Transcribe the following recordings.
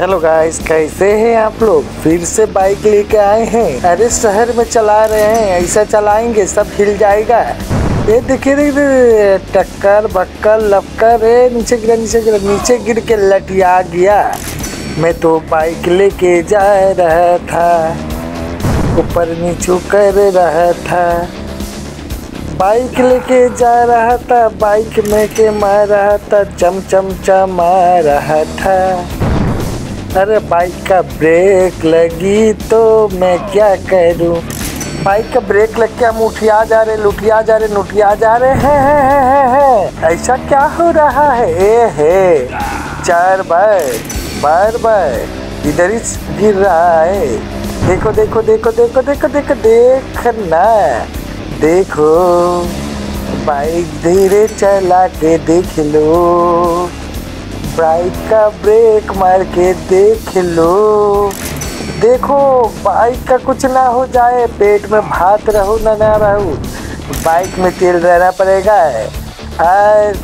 Hello guys, कैसे हैं आप लोग। फिर से बाइक लेके आए हैं। अरे शहर में चला रहे हैं, ऐसा चलाएंगे सब हिल जाएगा। ये देखिए टक्कर बक्कर लपकर, ए नीचे गिर के लटिया गया। मैं तो बाइक लेके जा रहा था, ऊपर नीचे कर रहा था। बाइक लेके जा रहा था, बाइक में के मार रहा था, चम चम चमा रहा था। अरे बाइक का ब्रेक लगी तो मैं क्या करूं। बाइक का ब्रेक लग के हम उठिया जा रहे, लुटिया जा रहे, नुटिया जा रहे हैं। ऐसा क्या हो रहा है। ए है चार बार इधर ही गिर रहा है। देखो देखो देखो देखो देखो देखो देखना देखो। बाइक धीरे चला के देख लो, बाइक का ब्रेक मार के देख लो। देखो बाइक का कुछ ना हो जाए, पेट में भात रहो ना रहो, बाइक में तेल रहना पड़ेगा।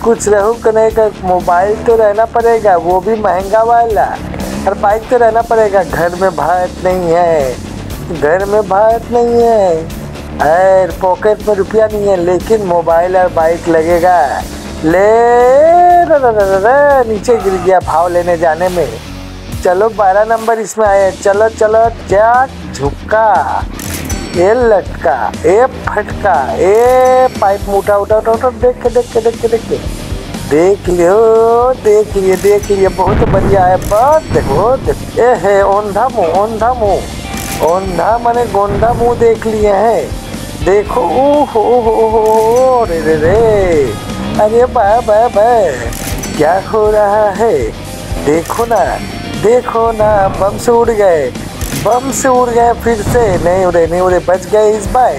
कुछ रहो कने का मोबाइल तो रहना पड़ेगा, वो भी महंगा वाला। और बाइक तो रहना पड़ेगा। घर में भात नहीं है, घर में भात नहीं है। और पॉकेट में रुपया नहीं है, लेकिन मोबाइल और बाइक लगेगा। ले रा रा रा रा, नीचे गिर गया भाव लेने जाने में। चलो 12 नंबर इसमें आए। चलो चलो जा, झुका, ए लटका, ए फटका, ए पाइप मोटा उठा उठा उठा। देख के देख के देख के देख के देख लियो, देख लिए देख लिए, बहुत बढ़िया है। बस देखो देख, ए है ओंधा मुँह, ओंधा मुँह, ओंधा माने गोंधा मुँह देख लिए हैं। देखो ओह हो रे रे रे, अरे बाय बाय बाय, क्या हो रहा है। देखो ना बम से उड़ गए, बम से उड़ गए। फिर से नहीं उड़े, बच गए इस बार।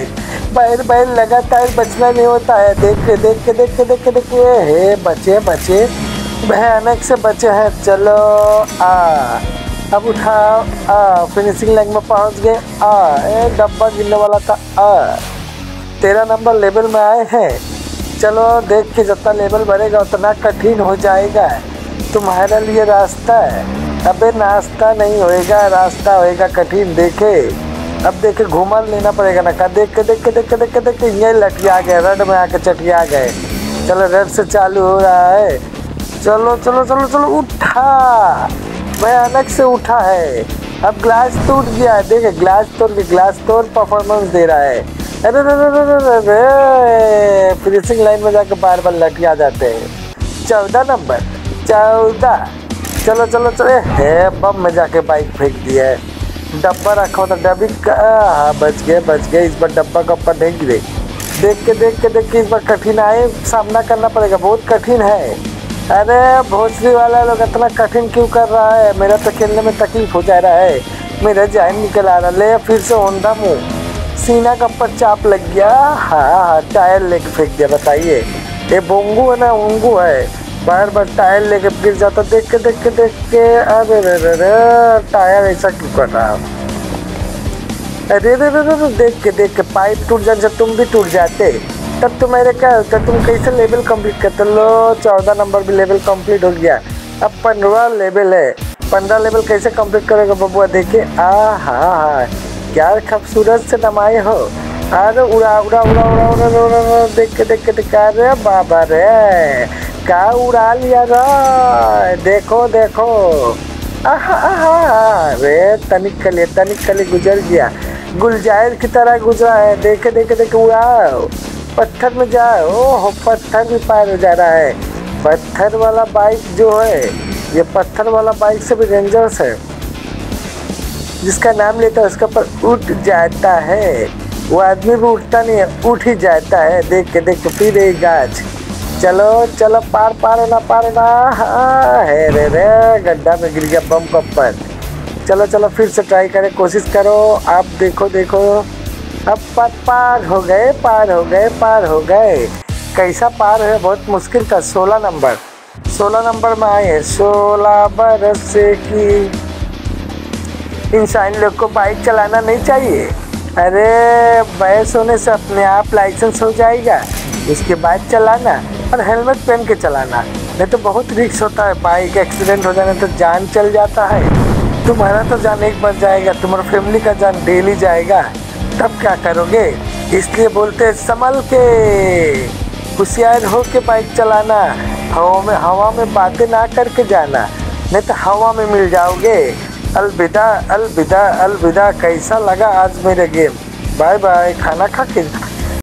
बार लगातार बचना नहीं होता है। देख के हे बचे भयानक से बचे हैं। चलो आ, अब उठाओ आ, फिनिशिंग लाइन में पहुंच गए। आ डब्बा गिरने वाला था। आ 13 नंबर लेवल में आए हैं। चलो देख के जितना लेवल बढ़ेगा उतना कठिन हो जाएगा तुम्हारे लिए रास्ता। अबे नाश्ता नहीं होएगा, रास्ता होएगा कठिन। देखे अब देखे, घुमा लेना पड़ेगा ना का। देख के ये लटिया गए, रड में आके चटिया गए। चलो रड से चालू हो रहा है। चलो उठा, भयानक से उठा है। अब ग्लास टूट गया है। देखे ग्लास तोड़ परफॉर्मेंस दे रहा है। अरे फिनिशिंग लाइन में जाकर बार लटिया जाते हैं। 14 नंबर 14। चलो है बम में जाके बाइक फेंक दिया है। डब्बा रखा होता, डब्बी का बच गए। इस बार डब्बा का ऊपर नहीं गिरे। देख के इस बार कठिन आए, सामना करना पड़ेगा, बहुत कठिन है। अरे भोसड़ी वाला लोग इतना कठिन क्यों कर रहा है। मेरा तो खेलने में तकलीफ हो जा रहा है, मेरा जान निकल आ रहा। ले फिर से होंडा मुँह, सीना का ऊपर चाप लग गया। हाँ टायर लेके फेंक दिया। बताइए ये बोंगू है ना ओंगू है, बार टायर लेके गिर जाता। देख के अरे टायर ऐसा क्यों कर रहा। अरे देख के पाइप टूट जाने से तुम भी टूट जाते, तब तुम्हारे क्या होता। तुम कैसे लेवल कंप्लीट करते। लो 14 नंबर भी लेवल कंप्लीट हो गया। अब 15 लेवल है। 15 लेवल कैसे कंप्लीट करोगे बबुआ। देखिए आ हाँ यार, खूबसूरत से नमाए हो। अरे उड़ा। देख के अरे बाबा रे, क्या उड़ा लिया रा। देखो अरे तनिक कले गुजर गया, गुलजायर की तरह गुजरा है। देखे उड़ाओ, पत्थर में जाओ। ओहो पत्थर भी पार हो जा रहा है। पत्थर वाला बाइक जो है, ये पत्थर वाला बाइक से भी डेंजरस है। जिसका नाम लेता है उसका पर उठ जाता है। वो आदमी भी उठता नहीं है, उठ ही जाता है। देख के फिर एक गाछ। चलो पार होना। हाँ है रे गड्ढा में गिर गया बम का पर। चलो फिर से ट्राई करें, कोशिश करो आप। देखो अब पार हो गए। कैसा पार है, बहुत मुश्किल का। 16 नंबर में आए हैं। 16 बरस से की इंसान लोग को बाइक चलाना नहीं चाहिए। अरे वयस होने से अपने आप लाइसेंस हो जाएगा, उसके बाद चलाना। और हेलमेट पहन के चलाना। नहीं तो बहुत रिस्क होता है, बाइक एक्सीडेंट हो जाने तो जान चल जाता है। तुम्हारा तो जान एक बार जाएगा, तुम्हारी फैमिली का जान डेली जाएगा, तब क्या करोगे? इसलिए बोलते हैं संभल के होशियार हो के बाइक चलाना, हवा में बातें ना करके जाना, नहीं तो हवा में मिल जाओगे। अलविदा अलविदा अलविदा। कैसा लगा आज मेरा गेम? Bye bye. खाना खा के